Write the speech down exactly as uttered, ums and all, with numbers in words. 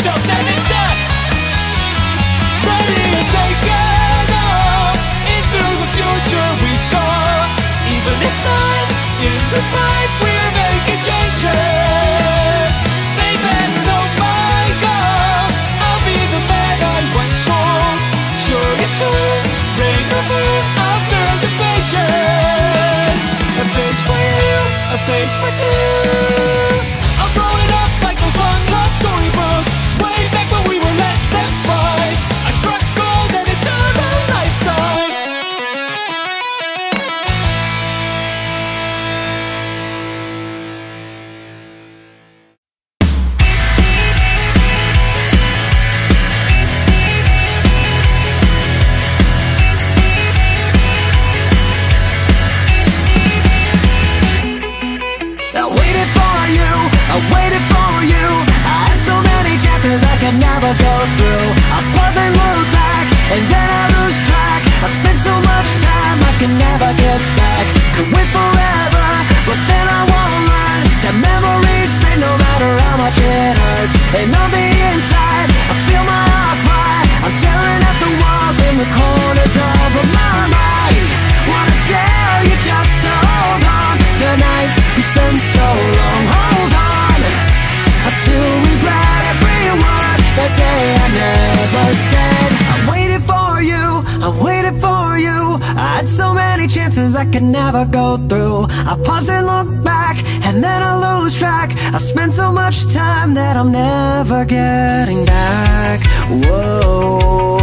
yourself, and it's death. But he'll take it off into the future we saw. Even if not in the fight, we're making changes. They better know my God, I'll be the man I once saw. Sure as sure, remember, I'll turn the pages. A page for you, a page for two. I could never go through. I pause and look back, and then I lose track. I spent so much time that I'm never getting back. Whoa.